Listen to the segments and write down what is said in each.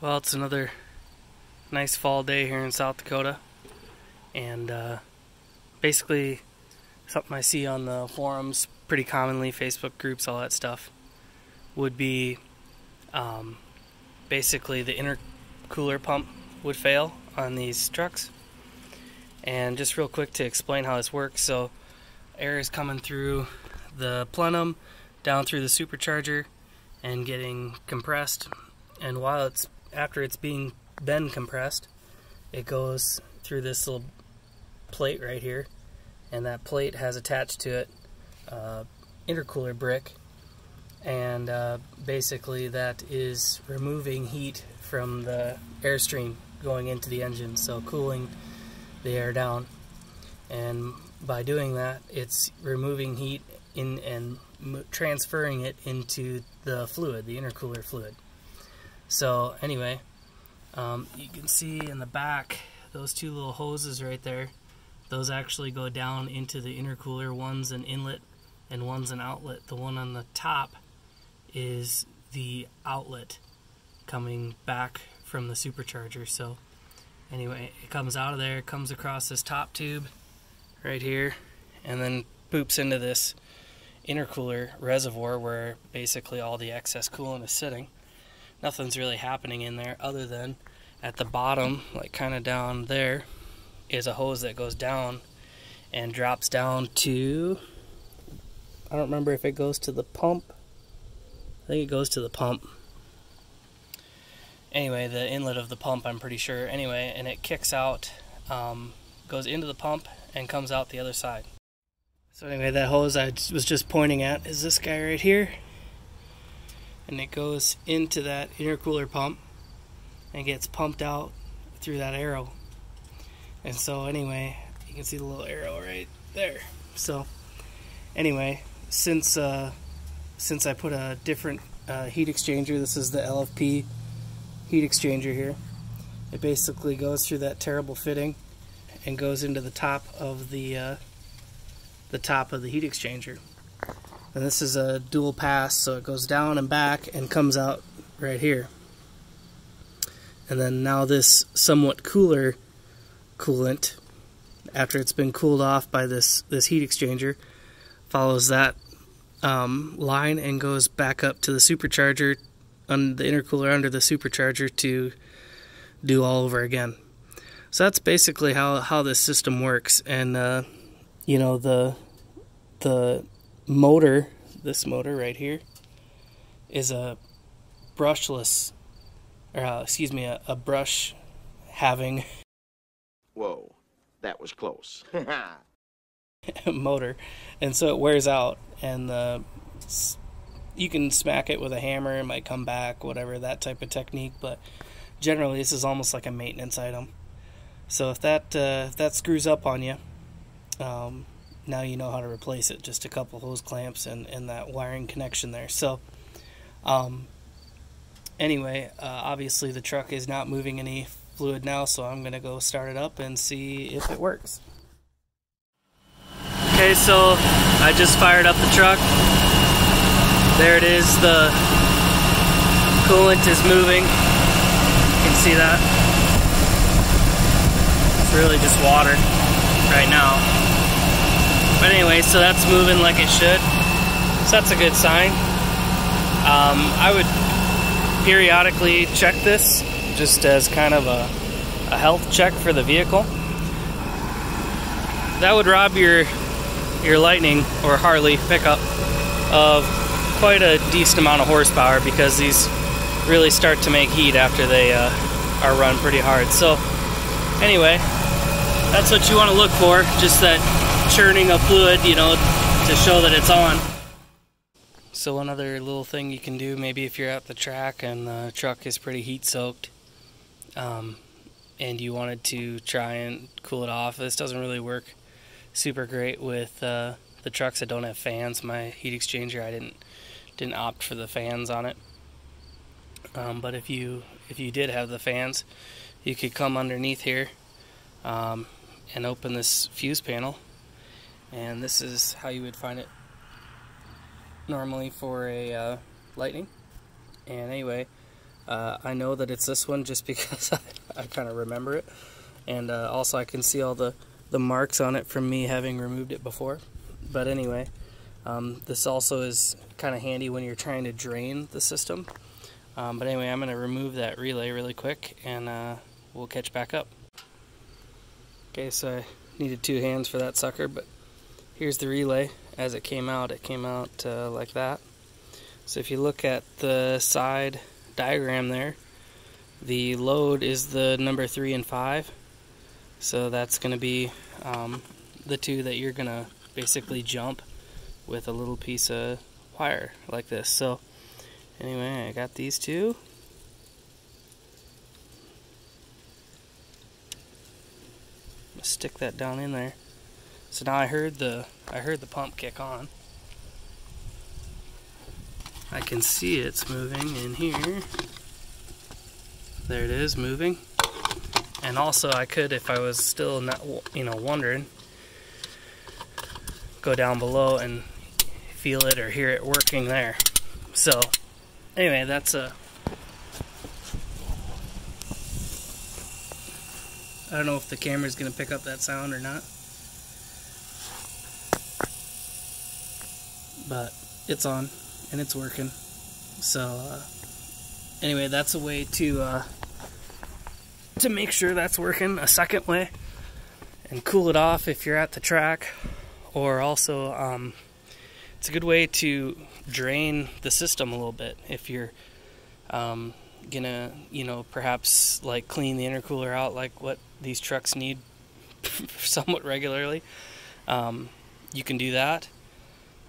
Well, it's another nice fall day here in South Dakota, and basically something I see on the forums pretty commonly, Facebook groups, all that stuff, would be basically the intercooler pump would fail on these trucks. And just real quick to explain how this works, so air is coming through the plenum, down through the supercharger, and getting compressed, and while it's after it's being compressed, it goes through this little plate right here, and that plate has attached to it intercooler brick, and basically that is removing heat from the airstream going into the engine, so cooling the air down. And by doing that, it's removing heat in and transferring it into the fluid, the intercooler fluid. So anyway, you can see in the back those two little hoses right there, those actually go down into the intercooler. One's an inlet and one's an outlet. The one on the top is the outlet coming back from the supercharger. So anyway, it comes out of there, comes across this top tube right here, and then poops into this intercooler reservoir where basically all the excess coolant is sitting. Nothing's really happening in there other than at the bottom, like kind of down there, is a hose that goes down and drops down to, I don't remember if it goes to the pump. I think it goes to the pump. Anyway, the inlet of the pump, I'm pretty sure. Anyway, and it kicks out, goes into the pump and comes out the other side. So anyway, that hose I was just pointing at is this guy right here, and it goes into that intercooler pump and gets pumped out through that arrow. And so anyway, you can see the little arrow right there. So anyway, since I put a different heat exchanger, this is the LFP heat exchanger here. It basically goes through that terrible fitting and goes into the top of the heat exchanger. And this is a dual pass, so it goes down and back and comes out right here. And then now this somewhat cooler coolant, after it's been cooled off by this heat exchanger, follows that line and goes back up to the supercharger, on the intercooler under the supercharger, to do all over again. So that's basically how this system works. And you know, the motor, this motor right here, is a brushless, or excuse me, a brush having. Whoa, that was close. Motor, and so it wears out, and you can smack it with a hammer, it might come back, whatever, that type of technique. But generally, this is almost like a maintenance item. So if that screws up on you, now you know how to replace it. Just a couple hose clamps and that wiring connection there. So anyway, obviously the truck is not moving any fluid now, so I'm gonna go start it up and see if it works. Okay, so I just fired up the truck. There it is, the coolant is moving. You can see that. It's really just water right now. But anyway, so that's moving like it should, so that's a good sign. I would periodically check this just as kind of a health check for the vehicle. That would rob your Lightning or Harley pickup of quite a decent amount of horsepower, because these really start to make heat after they are run pretty hard. So anyway, that's what you want to look for, just that churning of fluid, you know, to show that it's on. So one other little thing you can do, maybe if you're at the track and the truck is pretty heat soaked, and you wanted to try and cool it off, this doesn't really work super great with the trucks that don't have fans. My heat exchanger, I didn't opt for the fans on it, but if you did have the fans, you could come underneath here and open this fuse panel. And this is how you would find it normally for a Lightning. And anyway, I know that it's this one just because I kind of remember it, and also I can see all the marks on it from me having removed it before. But anyway, this also is kind of handy when you're trying to drain the system. But anyway, I'm going to remove that relay really quick, and we'll catch back up. Okay, so I needed two hands for that sucker, but here's the relay. As it came out like that. So if you look at the side diagram there, the load is the number 3 and 5. So that's going to be the two that you're going to basically jump with a little piece of wire like this. So anyway, I got these two. I'm gonna stick that down in there. So now I heard the pump kick on. I can see it's moving in here. There it is, moving. And also I could, if I was still not, you know, wondering, go down below and feel it or hear it working there. So anyway, that's I don't know if the camera's gonna pick up that sound or not, but it's on and it's working. So anyway, that's a way to make sure that's working. A second way, and cool it off if you're at the track, or also it's a good way to drain the system a little bit if you're gonna, you know, perhaps like clean the intercooler out like what these trucks need somewhat regularly. You can do that,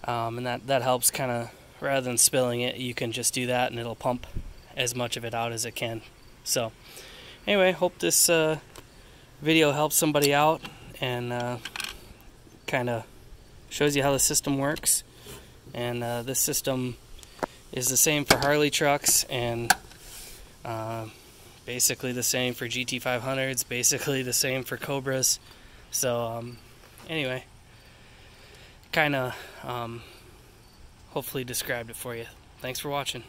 and that helps kind of, rather than spilling it, you can just do that and it'll pump as much of it out as it can. So anyway, hope this video helps somebody out and kind of shows you how the system works. And this system is the same for Harley trucks, and basically the same for GT500s, basically the same for Cobras. So anyway, kind of hopefully described it for you. Thanks for watching.